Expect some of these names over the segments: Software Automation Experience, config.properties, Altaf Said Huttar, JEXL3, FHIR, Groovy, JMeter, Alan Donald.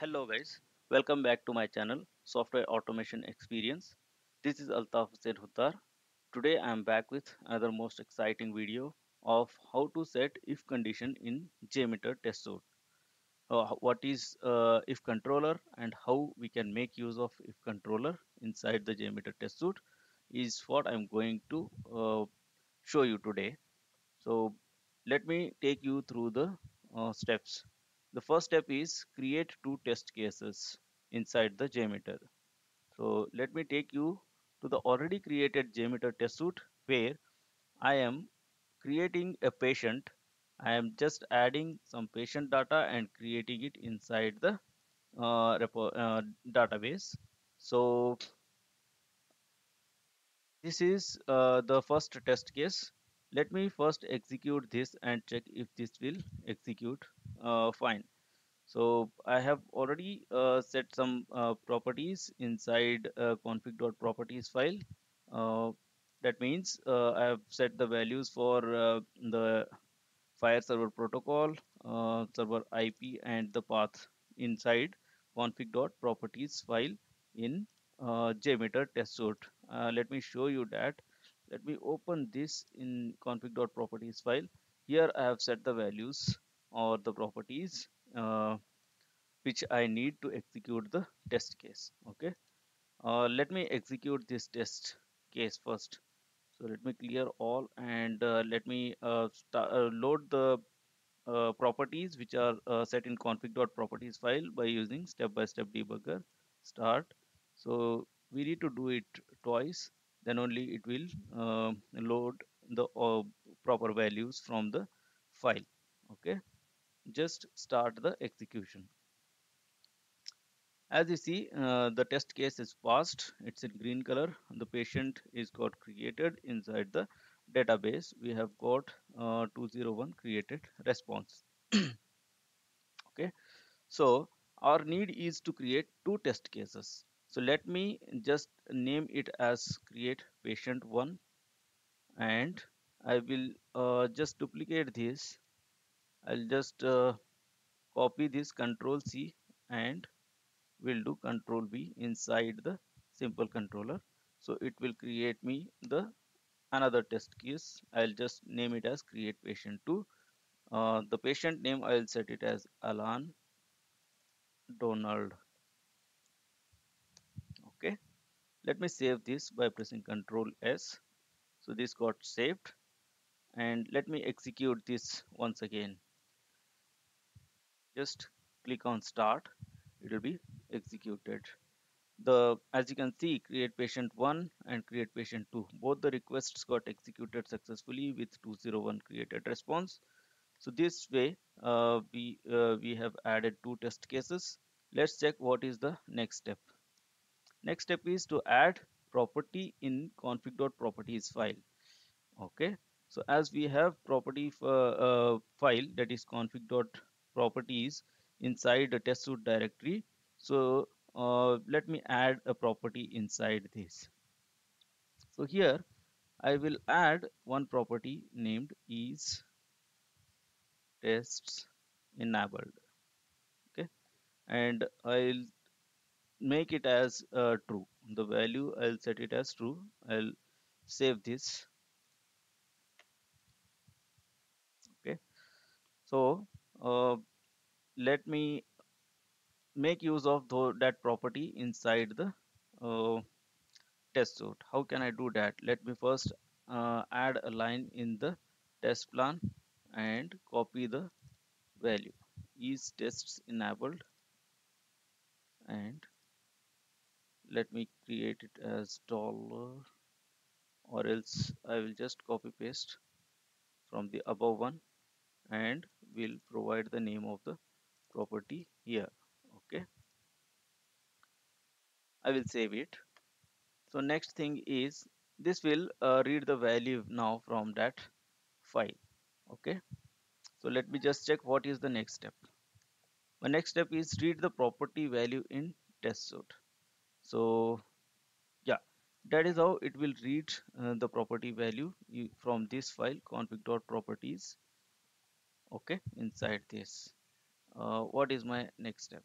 Hello guys, welcome back to my channel Software Automation Experience. This is Altaf Said Huttar. Today I am back with another most exciting video of how to set if condition in JMeter test suite. What is if controller and how we can make use of if controller inside the JMeter test suite is what I am going to show you today. So let me take you through the steps. The first step is create two test cases inside the JMeter. So let me take you to the already created JMeter test suite where I am creating a patient. I am just adding some patient data and creating it inside the database. So this is the first test case. Let me first execute this and check if this will execute fine. So I have already set some properties inside config.properties file. That means I have set the values for the FHIR server protocol, server IP and the path inside config.properties file in JMeter test suite. Let me show you that. Let me open this in config.properties file. Here I have set the values or the properties which I need to execute the test case. Okay. Let me execute this test case first. So let me clear all and let me load the properties which are set in config.properties file by using step-by-step debugger start. So we need to do it twice. Then only it will load the proper values from the file. Okay, just start the execution. As you see, the test case is passed. It's in green color. The patient is got created inside the database. We have got 201 created response. Okay, so our need is to create two test cases. So let me just name it as create patient 1 and I will just duplicate this. I'll just copy this control C and we'll do control V inside the simple controller. So it will create me the another test case. I'll just name it as create patient 2. The patient name I'll set it as Alan Donald. Okay, let me save this by pressing Ctrl S. So this got saved and let me execute this once again. Just click on start, it will be executed. As you can see, create patient 1 and create patient 2, both the requests got executed successfully with 201 created response. So this way we have added two test cases. Let's check what is the next step. Next step is to add property in config.properties file. Okay, so as we have property file that is config.properties inside the test suite directory, so let me add a property inside this. So here I will add one property named is tests enabled. Okay, and I'll make it as true. The value I'll set it as true. I'll save this. Okay, so let me make use of that property inside the test suite. How can I do that? Let me first add a line in the test plan and copy the value is tests enabled and let me create it as dollar, or else I will just copy paste from the above one and we'll provide the name of the property here. Okay, I will save it. So next thing is this will read the value now from that file. Okay, so let me just check what is the next step. My next step is read the property value in test suite. So yeah, that is how it will read the property value from this file config.properties. Okay, inside this what is my next step?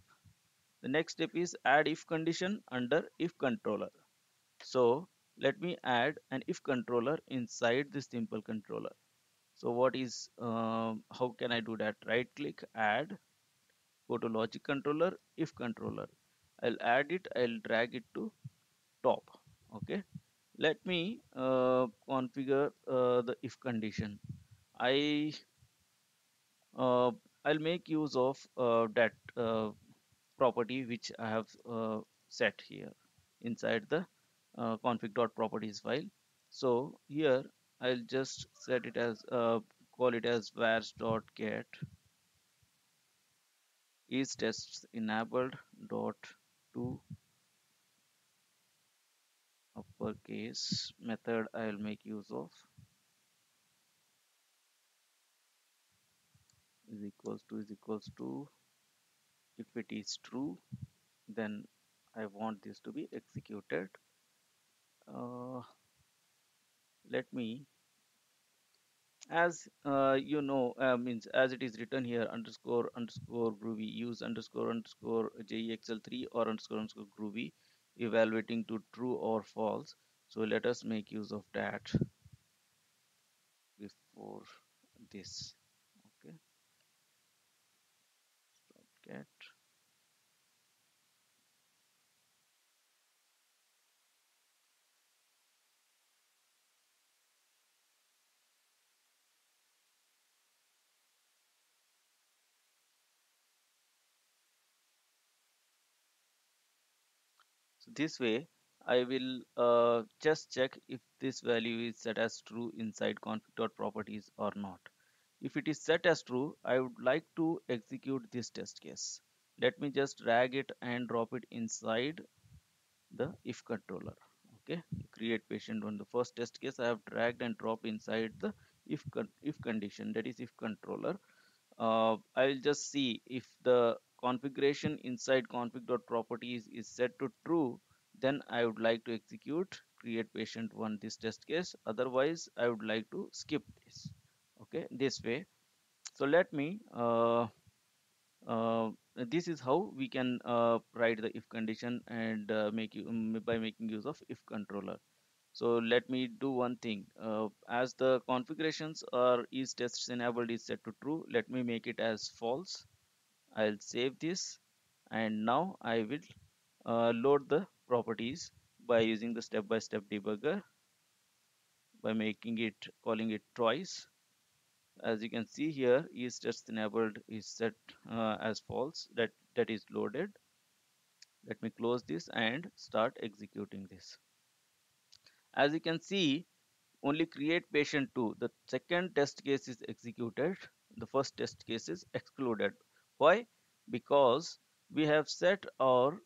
The next step is add if condition under if controller. So let me add an if controller inside this simple controller. So what is how can I do that? Right click, add, go to logic controller, if controller. I'll add it, I'll drag it to top. Okay, let me configure the if condition. I'll make use of that property which I have set here inside the config.properties file. So here I'll just set it as call it as vars.get is tests enabled dot to uppercase method. I'll make use of is equals to if it is true, then I want this to be executed. Let me, as you know, means as it is written here, underscore underscore groovy use underscore underscore jexl3 or underscore underscore groovy evaluating to true or false. So let us make use of that before this. Okay, stop get. So this way I will just check if this value is set as true inside config.properties or not. If it is set as true, I would like to execute this test case. Let me just drag it and drop it inside the if controller. Okay, create patient one. The first test case I have dragged and dropped inside the if condition, that is if controller. I will just see if the configuration inside config.properties is set to true, then I would like to execute create patient one this test case. Otherwise I would like to skip this. Okay, this way. So let me this is how we can write the if condition and by making use of if controller. So let me do one thing. As the configurations are is tests enabled is set to true, let me make it as false. I'll save this, and now I will load the properties by using the step-by-step debugger by making it, calling it twice. As you can see here, is test enabled is set as false. That is loaded. Let me close this and start executing this. As you can see, only create patient 2. The second test case is executed. The first test case is excluded. Why? Because we have set our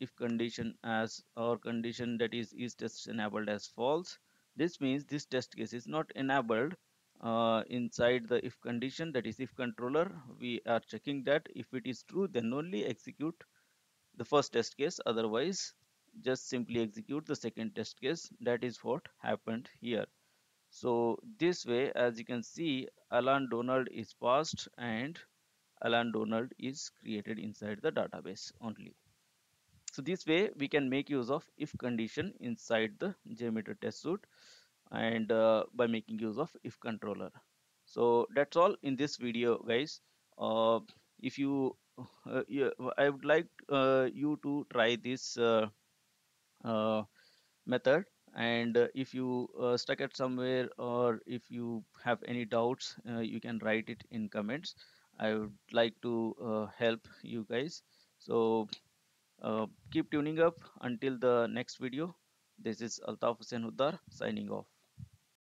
if condition as our condition, that is test enabled as false. This means this test case is not enabled inside the if condition, that is if controller. We are checking that if it is true, then only execute the first test case. Otherwise, just simply execute the second test case. That is what happened here. So this way, as you can see, Alan Donald is passed and Alan Donald is created inside the database only. So this way we can make use of if condition inside the JMeter test suite and by making use of if controller. So that's all in this video, guys. If you, I would like you to try this method. And if you stuck at somewhere or if you have any doubts, you can write it in comments. I would like to help you guys. So keep tuning up until the next video. This is Altaf Said Huttar signing off.